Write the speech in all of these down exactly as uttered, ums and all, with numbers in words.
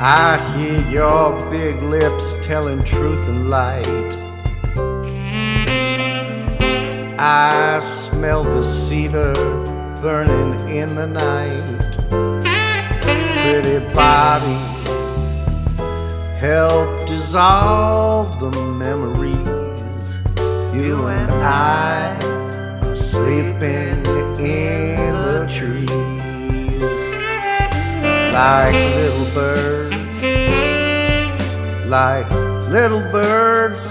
I hear your big lips telling truth and light. I smell the cedar burning in the night. Pretty bodies help dissolve the memories. You and I are sleeping in the trees. Like little birds, like little birds,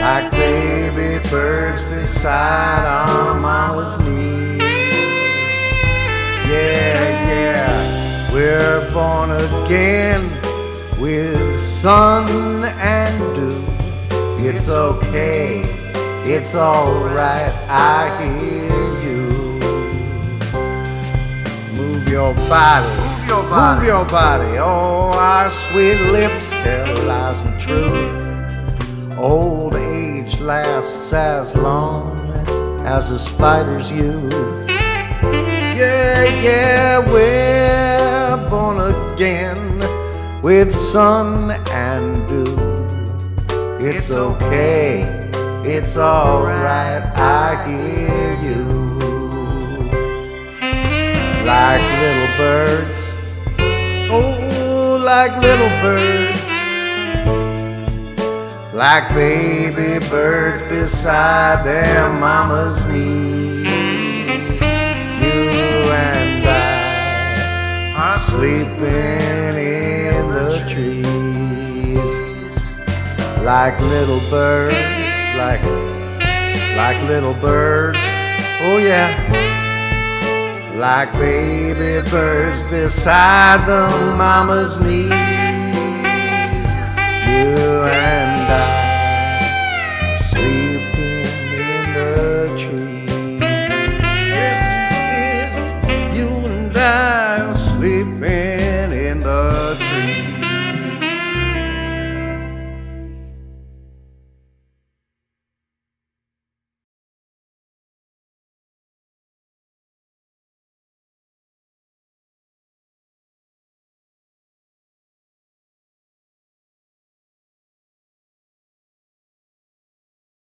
like baby birds beside our mama's knees. Yeah, yeah, we're born again with sun and dew. It's okay, it's alright, I hear you. Move your body, your body. Move your body. Oh, our sweet lips tell lies and truth. Old age lasts as long as a spider's youth. Yeah, yeah, we're born again with sun and dew. It's okay, it's alright, I hear you. Like little birds, oh, like little birds, like baby birds beside their mama's knees. You and I are sleeping in the trees. Like little birds, like, like little birds, oh yeah, like baby birds beside the mama's knees. You and I are sleeping in the trees.